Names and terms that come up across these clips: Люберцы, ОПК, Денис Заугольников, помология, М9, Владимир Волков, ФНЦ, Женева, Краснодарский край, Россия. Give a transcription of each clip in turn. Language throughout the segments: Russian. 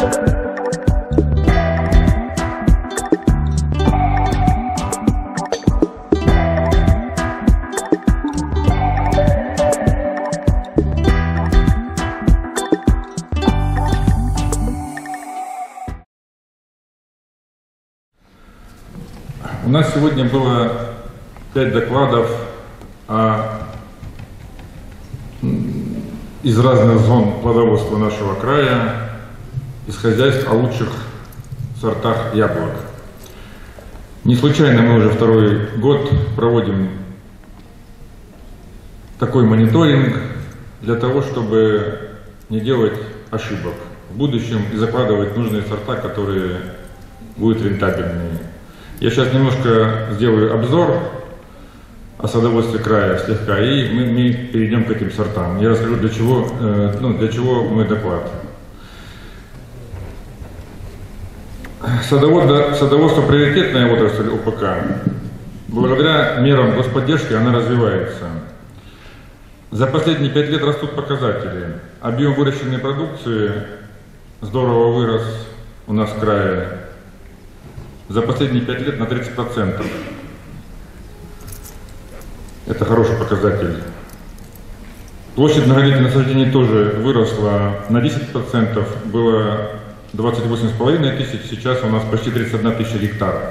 У нас сегодня было 5 докладов из разных зон плодоводства нашего края, из хозяйств о лучших сортах яблок. Не случайно мы уже второй год проводим такой мониторинг для того, чтобы не делать ошибок в будущем и закладывать нужные сорта, которые будут рентабельными. Я сейчас немножко сделаю обзор о садоводстве края слегка, и мы перейдем к этим сортам. Я расскажу, для чего мой доклад. Садоводство приоритетная отрасль ОПК. Благодаря мерам господдержки она развивается. За последние 5 лет растут показатели. Объем выращенной продукции здорово вырос у нас в крае. За последние 5 лет на 30%. Это хороший показатель. Площадь многолетних насаждений тоже выросла на 10%. Было 28,5 тысяч, сейчас у нас почти 31 тысяча гектаров.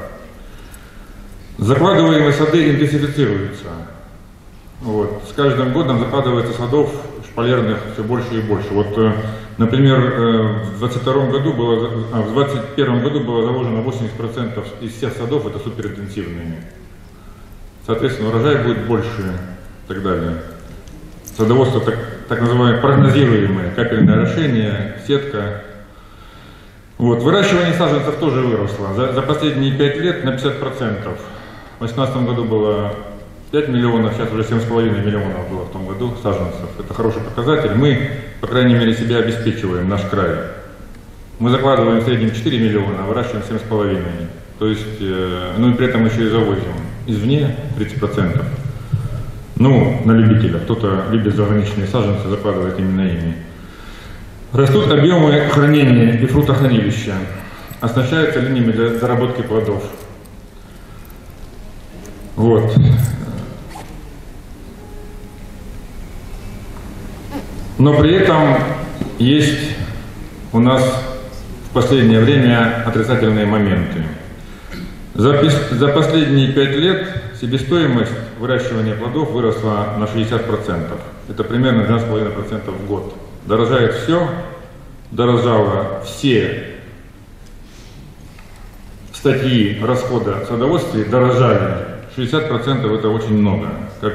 Закладываемые сады интенсифицируются. Вот. С каждым годом закладывается садов шпалерных все больше и больше. Вот, например, в 2021 году было заложено 80% из всех садов, это суперинтенсивные. Соответственно, урожай будет больше и так далее. Садоводство, так называемое прогнозируемое, капельное орошение, сетка. Вот. Выращивание саженцев тоже выросло. За последние 5 лет на 50%. В 2018 году было 5 миллионов, сейчас уже 7,5 миллионов было в том году саженцев. Это хороший показатель. Мы, по крайней мере, себя обеспечиваем, наш край. Мы закладываем в среднем 4 миллиона, а выращиваем 7,5. То есть, ну и при этом еще и завозим извне 30%. Ну, на любителя. Кто-то любит заграничные саженцы, закладывает именно ими. Растут объемы хранения и фруктохранилища. Оснащаются линиями для заработки плодов. Вот. Но при этом есть у нас в последнее время отрицательные моменты. За последние 5 лет себестоимость выращивания плодов выросла на 60%. Это примерно 12,5% в год. Дорожает все, дорожало все статьи расхода в садоводстве, дорожали. 60% это очень много. Как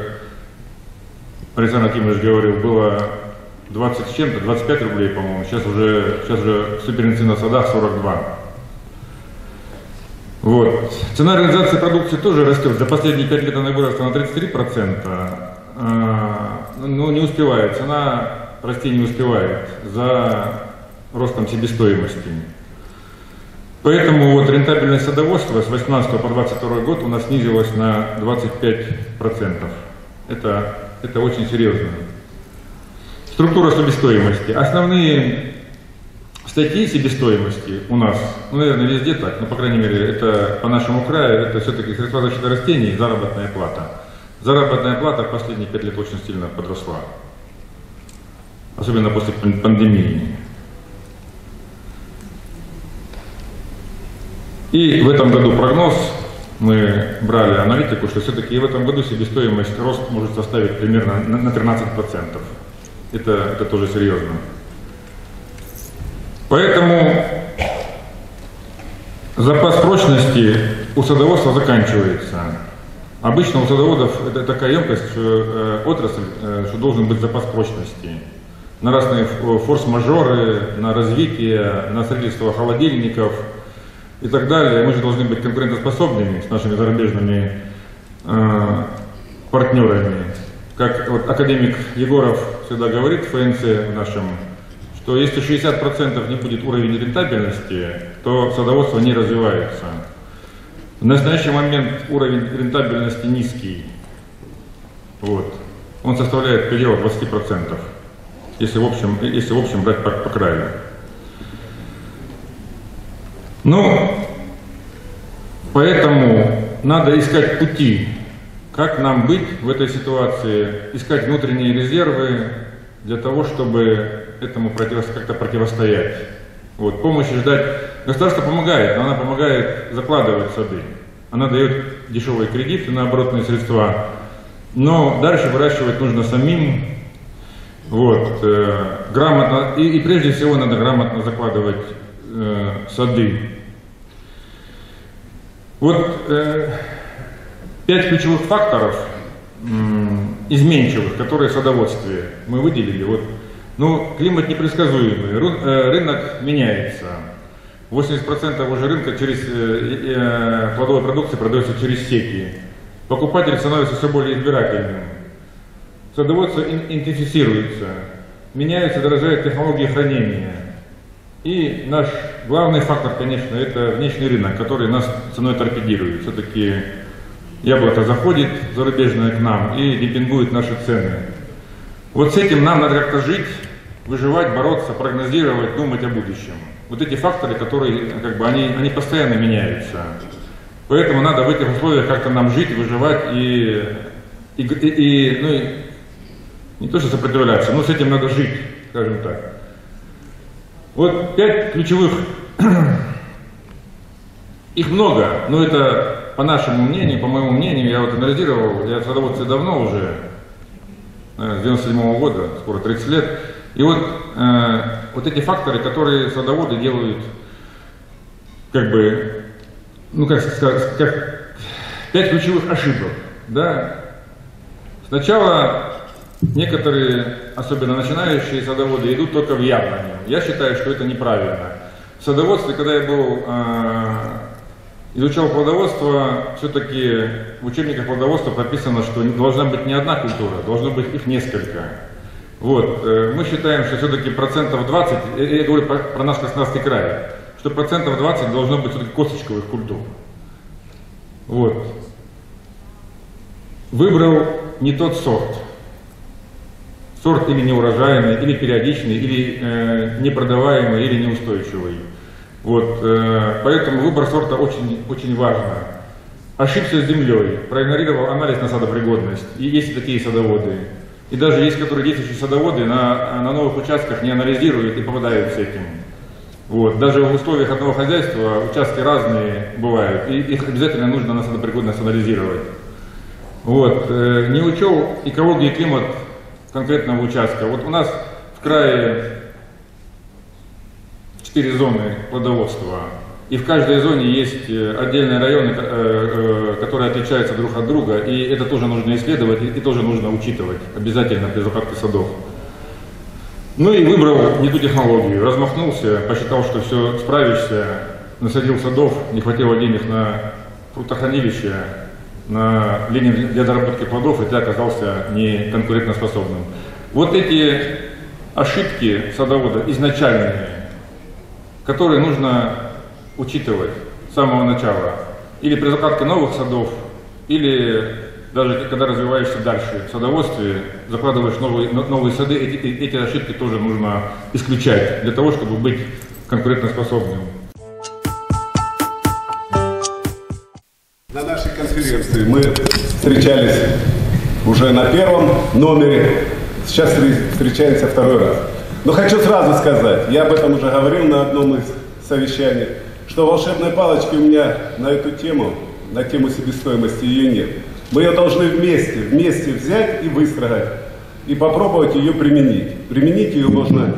Александр Акимович говорил, было 20 с чем-то, 25 рублей, по-моему. Сейчас уже суперинцы на садах 42. Вот. Цена реализации продукции тоже растет. За последние 5 лет она выросла на 33%. Ну, не успевает. Цена расти не успевает за ростом себестоимости. Поэтому вот рентабельность садоводства с 2018 по 2022 год у нас снизилась на 25%. Это очень серьезно. Структура себестоимости. Основные статьи себестоимости у нас, ну, наверное, везде так, но, по крайней мере, это по нашему краю, это все-таки средства защиты растений и заработная плата. Заработная плата в последние 5 лет очень сильно подросла, особенно после пандемии. И в этом году прогноз, мы брали аналитику, что все-таки в этом году себестоимость, рост может составить примерно на 13%. Это тоже серьезно. Поэтому запас прочности у садоводства заканчивается. Обычно у садоводов это такая емкость, что отрасль, что должен быть запас прочности. На разные форс-мажоры, на развитие, на строительство холодильников и так далее. Мы же должны быть конкурентоспособными с нашими зарубежными партнерами. Как вот академик Егоров всегда говорит в ФНЦ нашем, что если 60% не будет уровень рентабельности, то садоводство не развивается. В настоящий момент уровень рентабельности низкий. Вот. Он составляет предел 20%, если в общем брать по краю. Ну, поэтому надо искать пути, как нам быть в этой ситуации, искать внутренние резервы для того, чтобы этому как-то противостоять. Вот, помощи ждать. Государство помогает, но она помогает закладывать сады. Она дает дешевые кредиты на оборотные средства, но дальше выращивать нужно самим. Вот, грамотно, и прежде всего надо грамотно закладывать сады. Вот 5 ключевых факторов изменчивых, которые в садоводстве мы выделили. Вот, ну, климат непредсказуемый, рынок меняется. 80% уже рынка через плодовой продукции продается через сети. Покупатель становится все более избирательным. Садоводство интенсифицируется, меняются, дорожают технологии хранения. И наш главный фактор, конечно, это внешний рынок, который нас ценой торпедирует. Все-таки яблоко заходит зарубежное к нам и демпингует наши цены. Вот с этим нам надо как-то жить, выживать, бороться, прогнозировать, думать о будущем. Вот эти факторы, которые, как бы, они постоянно меняются. Поэтому надо в этих условиях как-то нам жить, выживать и не то что сопротивляться, но с этим надо жить, скажем так. Вот 5 ключевых, их много, но это по нашему мнению, по моему мнению, я вот анализировал, я в садоводстве давно уже, с 97-го года, скоро 30 лет, и вот эти факторы, которые садоводы делают, как бы, ну как сказать, как 5 ключевых ошибок, да. Сначала некоторые, особенно начинающие садоводы, идут только в яблоню. Я считаю, что это неправильно. В садоводстве, когда я был, изучал плодоводство, все-таки в учебниках плодоводства прописано, что должна быть не одна культура, должно быть их несколько. Вот. Мы считаем, что все-таки процентов 20, я говорю про наш Краснодарский край, что процентов 20 должно быть все-таки косточковых культур. Вот. Выбрал не тот сорт. Сорт или неурожайный, или периодичный, или непродаваемый, или неустойчивый. Вот, поэтому выбор сорта очень, очень важно. Ошибся с землей, проигнорировал анализ на садопригодность. И есть такие садоводы. И даже есть, которые действующие садоводы на новых участках не анализируют и попадают с этим. Вот, даже в условиях одного хозяйства участки разные бывают, и их обязательно нужно на садопригодность анализировать. Вот, не учел экологию и климат конкретного участка. Вот у нас в крае 4 зоны плодоводства, и в каждой зоне есть отдельные районы, которые отличаются друг от друга, и это тоже нужно исследовать, и тоже нужно учитывать обязательно при закладке садов. Ну и выбрал не ту технологию, размахнулся, посчитал, что все, справишься, насадил садов, не хватило денег на фруктохранилище, на линии для доработки плодов, и ты оказался не конкурентоспособным. Вот эти ошибки садовода изначальные, которые нужно учитывать с самого начала, или при закладке новых садов, или даже когда развиваешься дальше в садоводстве, закладываешь новые сады, эти ошибки тоже нужно исключать для того, чтобы быть конкурентоспособным. На нашей конференции мы встречались уже на первом номере, сейчас встречаемся второй раз. Но хочу сразу сказать, я об этом уже говорил на одном из совещаний, что волшебной палочки у меня на эту тему, на тему себестоимости, ее нет. Мы ее должны вместе взять и выстрогать, и попробовать ее применить. Применить ее можно,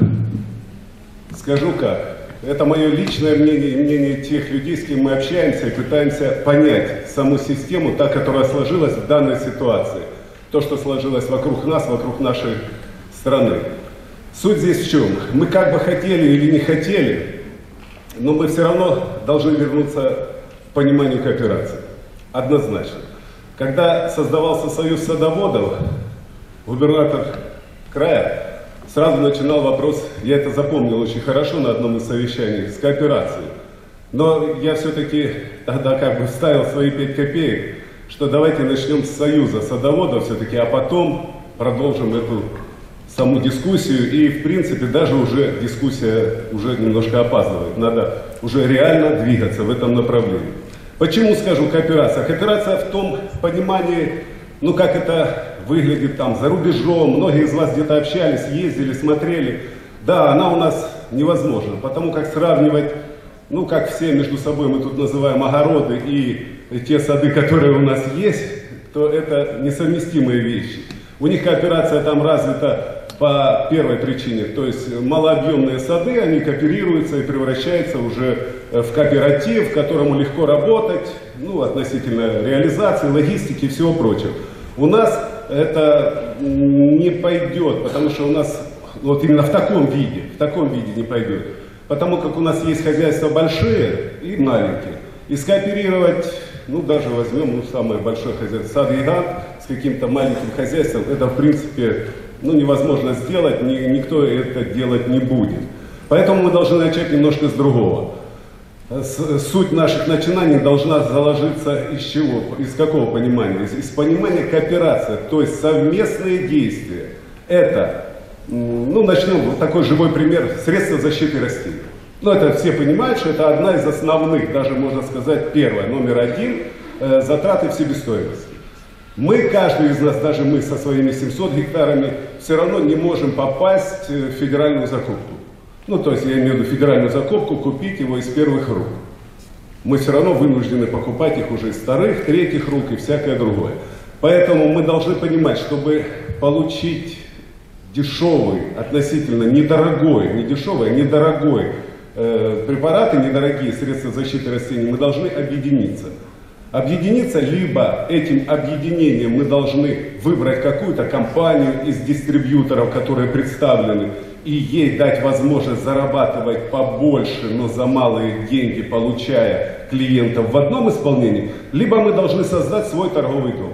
скажу как. Это мое личное мнение и мнение тех людей, с кем мы общаемся и пытаемся понять саму систему, та, которая сложилась в данной ситуации. То, что сложилось вокруг нас, вокруг нашей страны. Суть здесь в чем? Мы как бы хотели или не хотели, но мы все равно должны вернуться к пониманию кооперации. Однозначно. Когда создавался союз садоводов, губернатор края сразу начинал вопрос, я это запомнил очень хорошо на одном из совещаний, с кооперацией. Но я все-таки тогда как бы вставил свои 5 копеек, что давайте начнем с союза садоводов все-таки, а потом продолжим эту саму дискуссию, и в принципе даже уже дискуссия уже немножко опаздывает, надо уже реально двигаться в этом направлении. Почему скажу кооперация? Кооперация в том понимании, ну как это выглядит там за рубежом, многие из вас где-то общались, ездили, смотрели, да, она у нас невозможна, потому как сравнивать, ну как все между собой мы тут называем огороды и те сады, которые у нас есть, то это несовместимые вещи. У них кооперация там развита по первой причине, то есть малообъемные сады, они кооперируются и превращаются уже в кооператив, которому легко работать, ну, относительно реализации, логистики и всего прочего. У нас это не пойдет, потому что у нас вот именно в таком виде не пойдет, потому как у нас есть хозяйства большие и маленькие, и скооперировать, ну, даже возьмем, ну, самое большое хозяйство, сад-гигант с каким-то маленьким хозяйством, это, в принципе, ну, невозможно сделать, никто это делать не будет. Поэтому мы должны начать немножко с другого. Суть наших начинаний должна заложиться из чего? Из какого понимания? Из понимания кооперации, то есть совместные действия. Это, ну, начнем, вот такой живой пример, средства защиты растений. Ну, это все понимают, что это одна из основных, даже можно сказать, первая, номер один, затраты в себестоимости. Мы, каждый из нас, даже мы со своими 700 гектарами, все равно не можем попасть в федеральную закупку. Ну, то есть я имею в виду федеральную закупку, купить его из первых рук. Мы все равно вынуждены покупать их уже из вторых, третьих рук и всякое другое. Поэтому мы должны понимать, чтобы получить дешевый, относительно недорогой, не дешевый, а недорогой препараты, недорогие средства защиты растений, мы должны объединиться. Объединиться, либо этим объединением мы должны выбрать какую-то компанию из дистрибьюторов, которые представлены, и ей дать возможность зарабатывать побольше, но за малые деньги, получая клиентов в одном исполнении, либо мы должны создать свой торговый дом.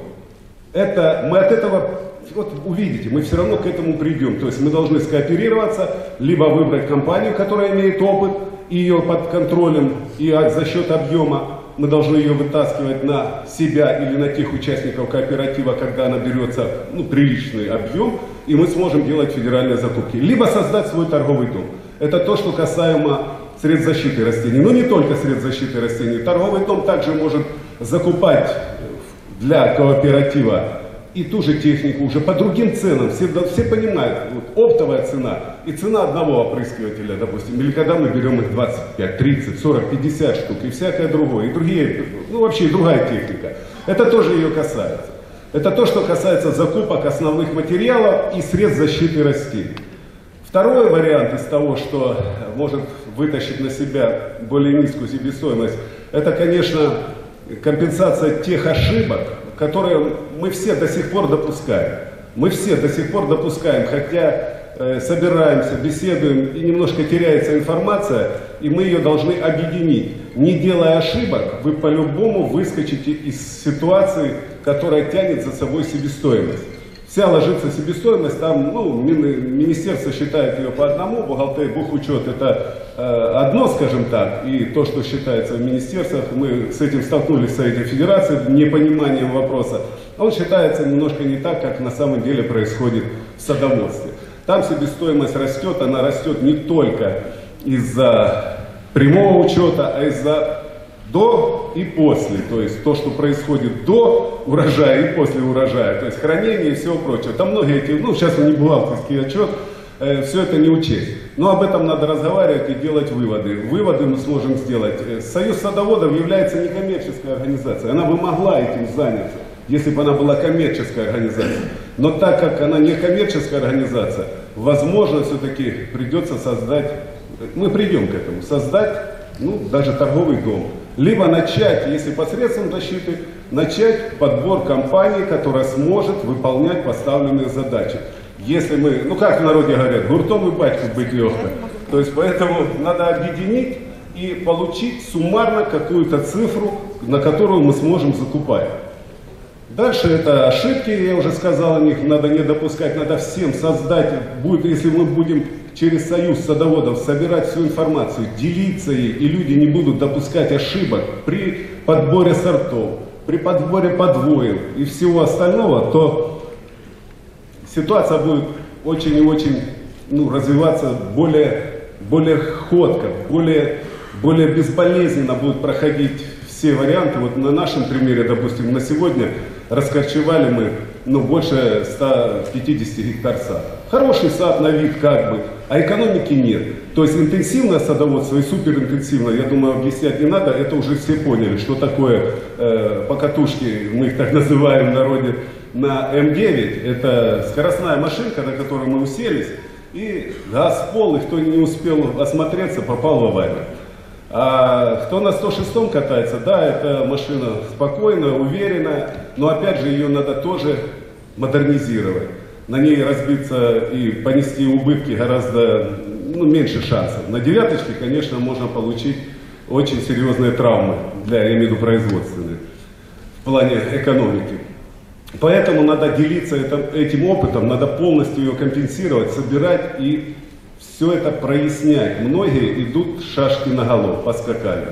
Это, мы от этого, вот увидите, мы все равно к этому придем. То есть мы должны скооперироваться, либо выбрать компанию, которая имеет опыт, и ее под контролем, и за счет объема. Мы должны ее вытаскивать на себя или на тех участников кооператива, когда она берется, ну, приличный объем, и мы сможем делать федеральные закупки. Либо создать свой торговый дом. Это то, что касаемо средств защиты растений. Но не только средств защиты растений. Торговый дом также может закупать для кооператива и ту же технику уже по другим ценам. Все понимают, вот, оптовая цена и цена одного опрыскивателя, допустим, или когда мы берем их 25, 30, 40, 50 штук и всякое другое, и другие, ну вообще другая техника. Это тоже ее касается. Это то, что касается закупок основных материалов и средств защиты растений. Второй вариант из того, что может вытащить на себя более низкую себестоимость, это, конечно, компенсация тех ошибок, которые мы все до сих пор допускаем. Мы все до сих пор допускаем, хотя собираемся, беседуем и немножко теряется информация, и мы ее должны объединить. Не делая ошибок, вы по-любому выскочите из ситуации, которая тянет за собой себестоимость. Вся ложится себестоимость, там, ну, министерство считает ее по одному, бухгалтерия, бухучет, это одно, скажем так, и то, что считается в министерствах, мы с этим столкнулись в Совете Федерации, непониманием вопроса, он считается немножко не так, как на самом деле происходит в садоводстве. Там себестоимость растет, она растет не только из-за прямого учета, а из-за до и после, то есть то, что происходит до урожая и после урожая, то есть хранение и всего прочего. Там многие эти, ну сейчас у них бухгалтерский отчет, все это не учесть. Но об этом надо разговаривать и делать выводы. Выводы мы сможем сделать. Союз садоводов является некоммерческой организацией, она бы могла этим заняться, если бы она была коммерческая организация. Но так как она некоммерческая организация, возможно, все-таки придется создать, мы придем к этому, создать, ну, даже торговый дом. Либо начать, если посредством защиты, начать подбор компании, которая сможет выполнять поставленные задачи. Если мы, ну как в народе говорят, гуртом и батьку быть легко. То есть поэтому надо объединить и получить суммарно какую-то цифру, на которую мы сможем закупать. Дальше это ошибки, я уже сказал о них, надо не допускать, надо всем создать, будет, если мы будем через союз садоводов собирать всю информацию, делиться ей, и люди не будут допускать ошибок при подборе сортов, при подборе подвоев и всего остального, то ситуация будет очень и очень развиваться более ходко, более безболезненно будут проходить все варианты. Вот на нашем примере, допустим, на сегодня раскорчевали мы больше 150 гектар сада. Хороший сад на вид как бы, а экономики нет. То есть интенсивное садоводство и суперинтенсивное, я думаю, объяснять не надо, это уже все поняли, что такое покатушки, мы их так называем в народе, на М9. Это скоростная машинка, на которой мы уселись, и газ в пол, и кто не успел осмотреться, попал в аварию. А кто на 106-м катается, да, эта машина спокойная, уверенная, но опять же ее надо тоже модернизировать. На ней разбиться и понести убытки гораздо меньше шансов. На девяточке, конечно, можно получить очень серьезные травмы, я имею в виду производственные, в плане экономики. Поэтому надо делиться этим опытом, надо полностью ее компенсировать, собирать и все это прояснять. Многие идут шашки наголо, поскакали.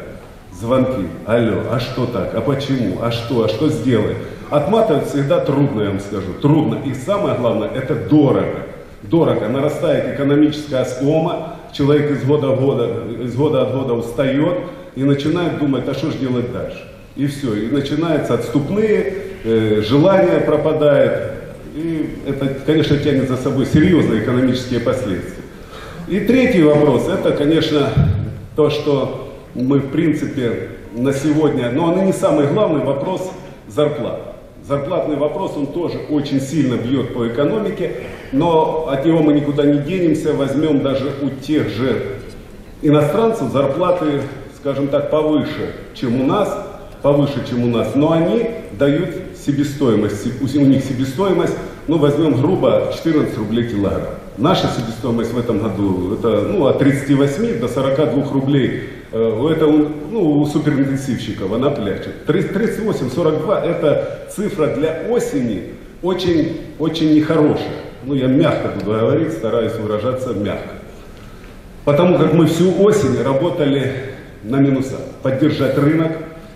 Звонки. Алло, а что так? А почему? А что сделай? Отматывать всегда трудно, я вам скажу. Трудно. И самое главное, это дорого. Дорого. Нарастает экономическая скома. Человек из года от года устает и начинает думать, а что же делать дальше? И все. И начинаются отступные, желание пропадает. И это, конечно, тянет за собой серьезные экономические последствия. И третий вопрос, это, конечно, то, что мы, в принципе, на сегодня, но он и не самый главный вопрос зарплат. Зарплатный вопрос, он тоже очень сильно бьет по экономике, но от него мы никуда не денемся, возьмем даже у тех же иностранцев зарплаты, скажем так, повыше, чем у нас, но они дают себестоимость, у них себестоимость, возьмем грубо 14 рублей килограмм. Наша себестоимость в этом году это от 38 до 42 рублей. Это у суперинтенсивщиков, она плячет. 38-42 это цифра для осени очень нехорошая. Я мягко буду говорить, стараюсь выражаться мягко. Потому как мы всю осень работали на минусах. Поддержать рынок.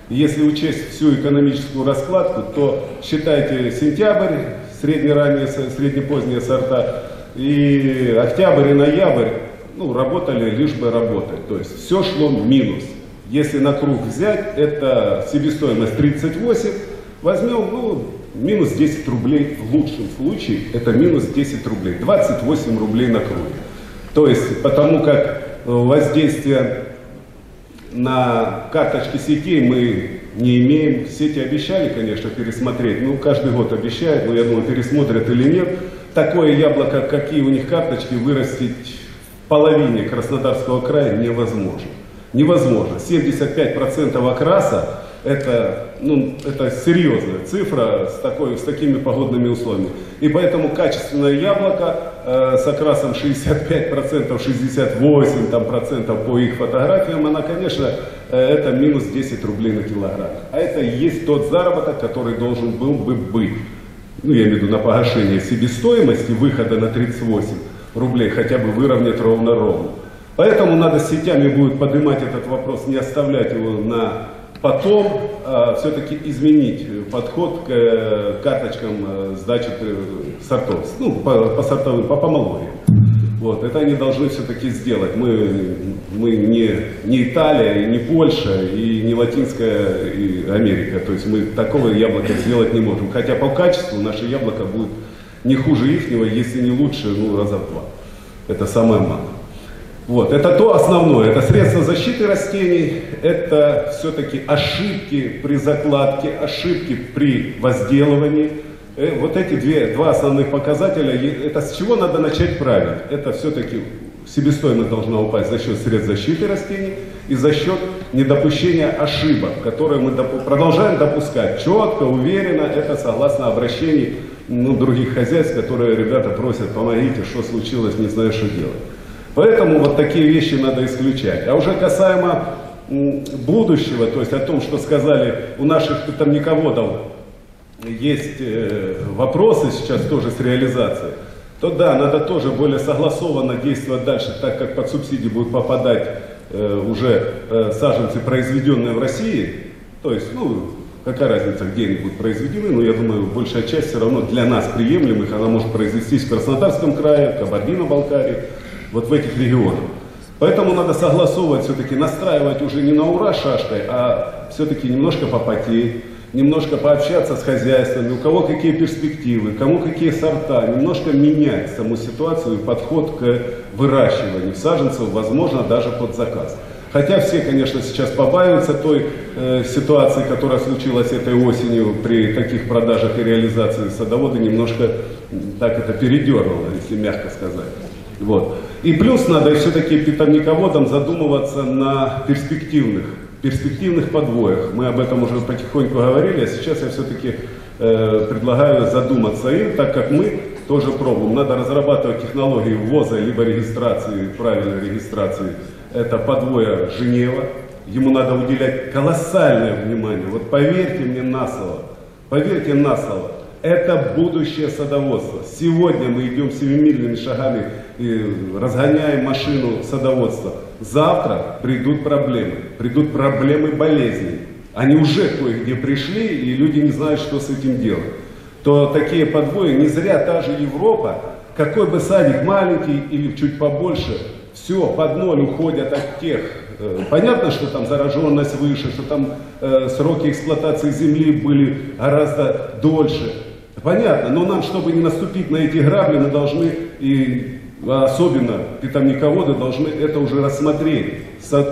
Если учесть всю экономическую раскладку, то считайте сентябрь, средне-ранние, средне-поздние сорта. И октябрь и ноябрь работали лишь бы работать. То есть все шло в минус. Если на круг взять, это себестоимость 38, возьмем минус 10 рублей в лучшем случае, это минус 10 рублей, 28 рублей на круг. То есть потому как воздействие на карточки сетей мы не имеем. Сети обещали, конечно, пересмотреть, каждый год обещают, но я думаю, пересмотрят или нет. Такое яблоко, какие у них карточки, вырастить в половине Краснодарского края невозможно. Невозможно. 75% окраса это серьезная цифра с такими погодными условиями. И поэтому качественное яблоко с окрасом 65%, 68% по их фотографиям, она, конечно, это минус 10 рублей на килограмм. А это и есть тот заработок, который должен был бы быть. Я имею в виду на погашение себестоимости, выхода на 38 рублей, хотя бы выровнять ровно-ровно. Поэтому надо с сетями будет поднимать этот вопрос, не оставлять его на потом, а все-таки изменить подход к карточкам сдачи сортов, по сортовым, по помолвениям. Это они должны все-таки сделать. Мы не Италия, не Польша, и не Латинская и Америка. То есть мы такого яблока сделать не можем. Хотя по качеству наше яблоко будет не хуже ихнего, если не лучше, раза в два. Это самое мало. Это то основное. Это средства защиты растений, это все-таки ошибки при закладке, ошибки при возделывании. Эти два основных показателя, это с чего надо начать править. Это все-таки себестоимость должна упасть за счет средств защиты растений и за счет недопущения ошибок, которые мы продолжаем допускать четко, уверенно. Это согласно обращений других хозяйств, которые ребята просят, помогите, что случилось, не знаю, что делать. Поэтому такие вещи надо исключать. А уже касаемо будущего, то есть о том, что сказали у наших питомниководов, есть вопросы сейчас тоже с реализацией, то да, надо тоже более согласованно действовать дальше, так как под субсидии будут попадать уже саженцы, произведенные в России, то есть Какая разница, где они будут произведены, но я думаю, большая часть все равно для нас приемлемых, она может произвестись в Краснодарском крае, в Кабардино-Балкарии, вот в этих регионах. Поэтому надо согласовывать все-таки, настраивать уже не на ура шашкой, а все-таки немножко попотеть, немножко пообщаться с хозяйствами, у кого какие перспективы, кому какие сорта, немножко менять саму ситуацию и подход к выращиванию саженцев, возможно, даже под заказ. Хотя все, конечно, сейчас побаиваются той ситуации, которая случилась этой осенью при таких продажах и реализации, садоводы немножко так это передернуло, если мягко сказать. Вот. И плюс надо все-таки питомниководам задумываться на перспективных подвоях. Мы об этом уже потихоньку говорили, а сейчас я все-таки предлагаю задуматься им, так как мы тоже пробуем. Надо разрабатывать технологии ввоза, либо регистрации, правильной регистрации. Это подвоя Женева, ему надо уделять колоссальное внимание. Вот поверьте мне на слово, это будущее садоводства. Сегодня мы идем семимильными шагами, разгоняем машину садоводства. Завтра придут проблемы болезней. Они уже кое-где пришли, и люди не знают, что с этим делать. То такие подвои, не зря та же Европа, какой бы садик маленький или чуть побольше, все, под ноль уходят от тех. Понятно, что там зараженность выше, что там сроки эксплуатации земли были гораздо дольше. Понятно, но нам, чтобы не наступить на эти грабли, мы должны, и особенно питомниководы, должны это уже рассмотреть,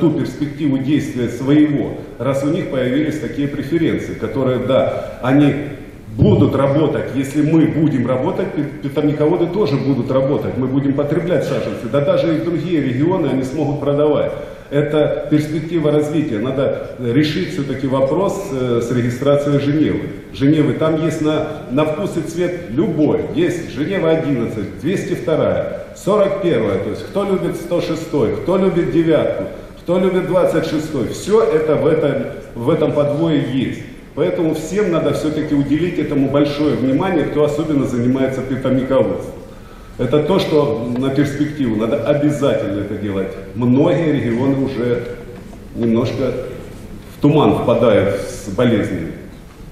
ту перспективу действия своего, раз у них появились такие преференции, которые, да, они будут работать, если мы будем работать, питомниководы тоже будут работать, мы будем потреблять саженцы, да даже и другие регионы они смогут продавать. Это перспектива развития, надо решить все-таки вопрос с регистрацией Женевы. Там есть на вкус и цвет любой, есть Женева 11, 202, 41, то есть кто любит 106, кто любит 9, кто любит 26, все это в этом подвое есть. Поэтому всем надо все-таки уделить этому большое внимание, кто особенно занимается питомниководством. Это то, что на перспективу, надо обязательно это делать. Многие регионы уже немножко в туман впадают с болезнями.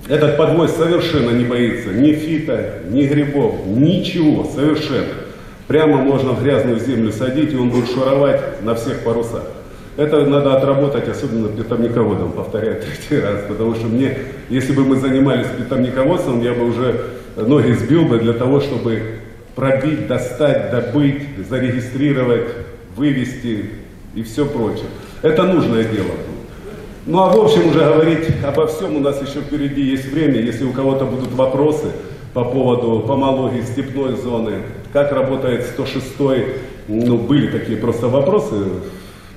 Этот подвой совершенно не боится ни фито, ни грибов, ничего, совершенно. Прямо можно в грязную землю садить, и он будет шуровать на всех парусах. Это надо отработать, особенно питомниководом, повторяю третий раз, потому что мне, если бы мы занимались питомниководством, я бы уже ноги сбил бы для того, чтобы пробить, достать, добыть, зарегистрировать, вывести и все прочее. Это нужное дело. Ну а в общем уже говорить обо всем у нас еще впереди есть время, если у кого-то будут вопросы по поводу помологии степной зоны, как работает 106-й, ну были такие просто вопросы,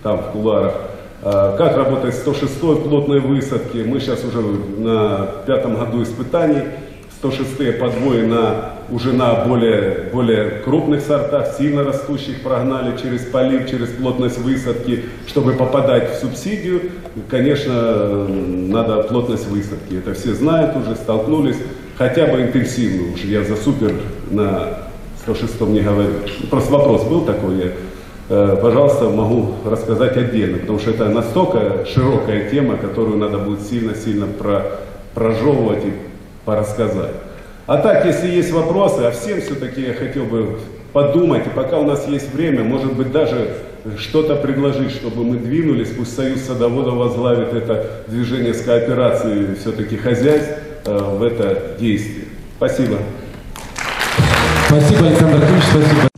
там в кулуарах, как работает 106-й плотной высадки. Мы сейчас уже на 5-м году испытаний, 106-е подвои уже на более крупных сортах, сильно растущих прогнали через полив, через плотность высадки, чтобы попадать в субсидию. Конечно, надо плотность высадки, это все знают уже, столкнулись, хотя бы интенсивную, уж я за супер на 106-м не говорю. Просто вопрос был такой, я пожалуйста, могу рассказать отдельно, потому что это настолько широкая тема, которую надо будет сильно-сильно прожевывать и порассказать. А так, если есть вопросы, а всем все-таки я хотел бы подумать, и пока у нас есть время, может быть, даже что-то предложить, чтобы мы двинулись, пусть Союз садоводов возглавит это движение с кооперацией все-таки хозяйств в это действие. Спасибо. Спасибо, Александр Ильич, спасибо.